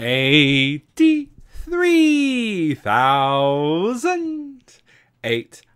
83,802.